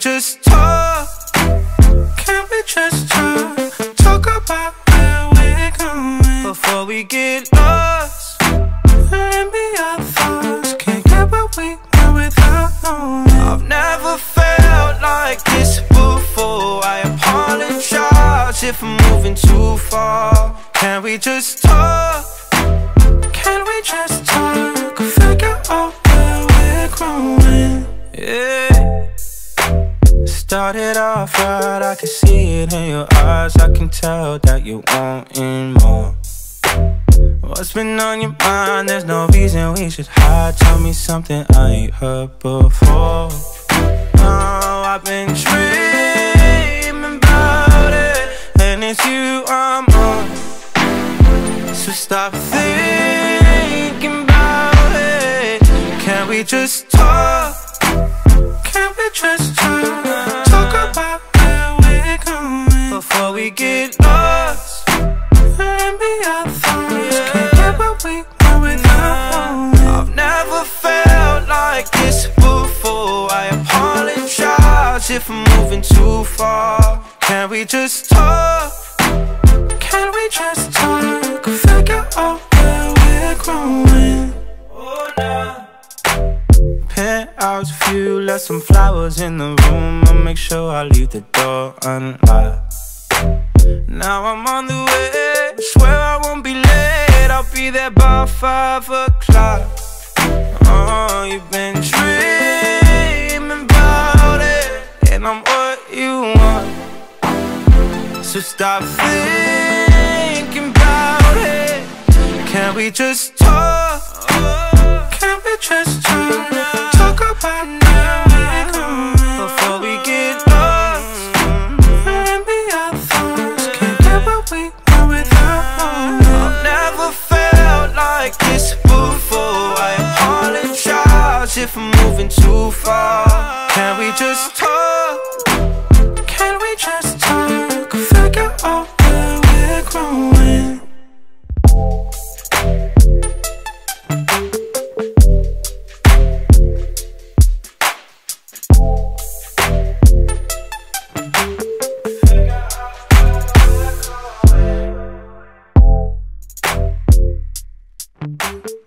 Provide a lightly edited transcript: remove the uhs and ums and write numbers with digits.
just talk? Can we just talk? Talk about where we're going before we get lost. Let me our thoughts. Can't get what we know without knowing. I've never felt like this before. I apologize if I'm moving too far. Can we just talk? Can we just talk? Figure out where we're growing. Yeah. Started off right, I can see it in your eyes. I can tell that you're wanting more. What's been on your mind? There's no reason we should hide. Tell me something I ain't heard before. Oh, I've been dreaming about it, and it's you I'm on. So stop thinking about it. Can we just talk? Can we just talk? Talk about where we're going before we get lost. Let me our thoughts. Can't get what we know without. I've never felt like this before. I apologize if I'm moving too far. Can we just talk? Can we just talk? Figure out where we're growing. Oh, nah. Penthouse view, left some flowers in the room. I'll make sure I leave the door unlocked. Now I'm on the way, swear I won't be late. I'll be there by 5 o'clock. Oh, you've been dreaming about it, and I'm what you want. So stop thinking about it. Can we just talk? Can we just talk? Talk about now we're going before we get lost. Let me our thoughts. Can't get what we know without one. I've never felt like this before. I apologize if I'm moving too far. Can we just talk? Can we just talk? Figure out where we're growing.